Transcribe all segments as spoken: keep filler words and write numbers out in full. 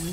Blue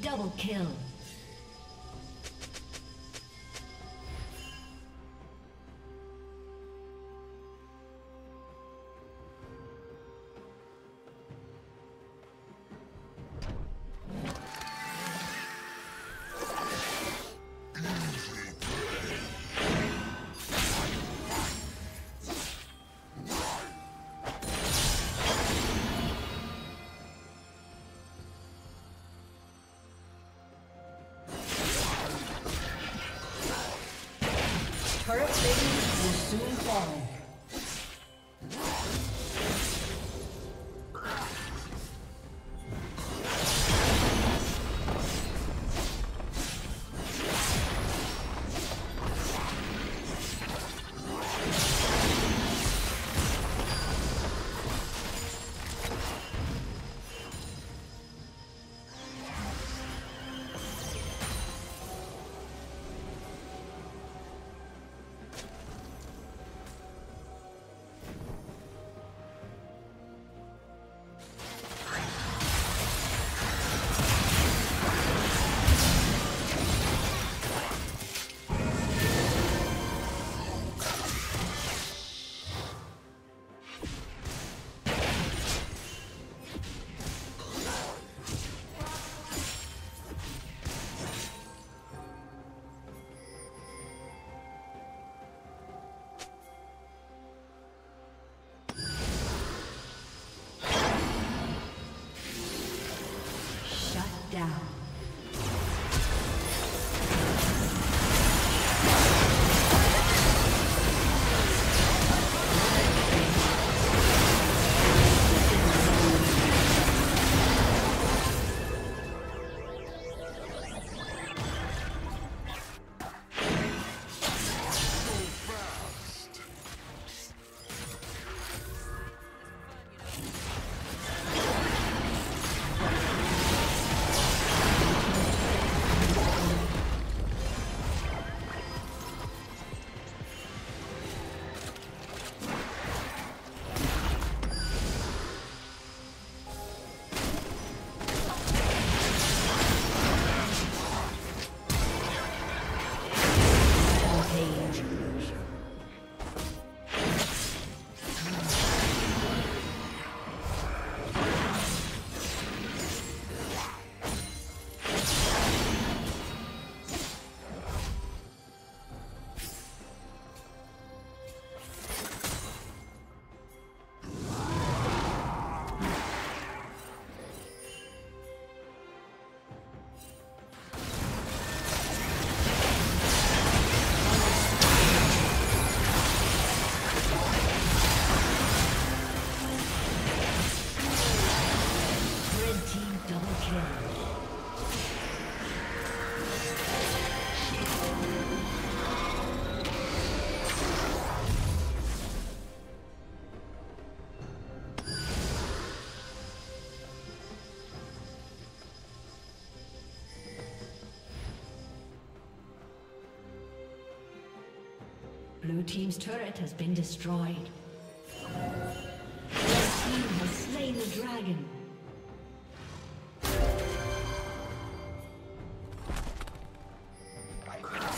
Double kill. Current things will soon fall. Blue team's turret has been destroyed. Red team has slain the dragon. Bye bye.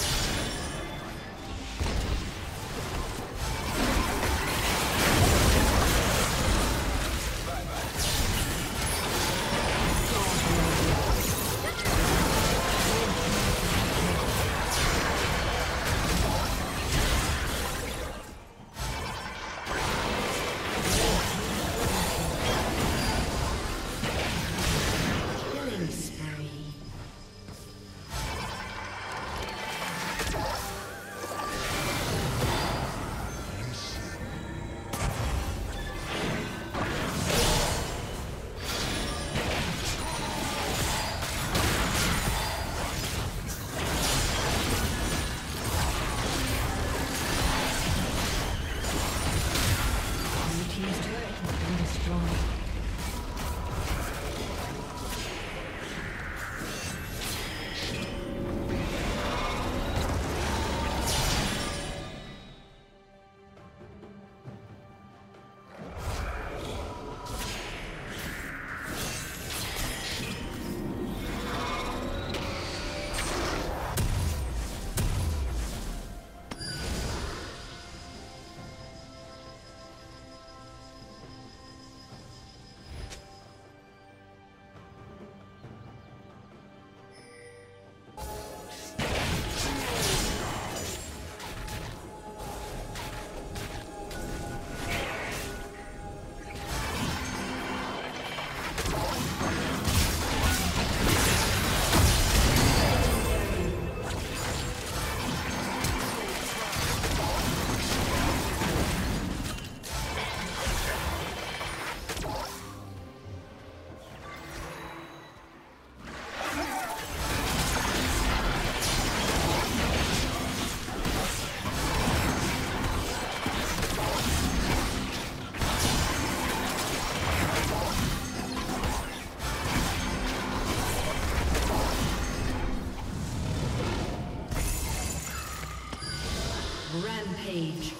Rampage.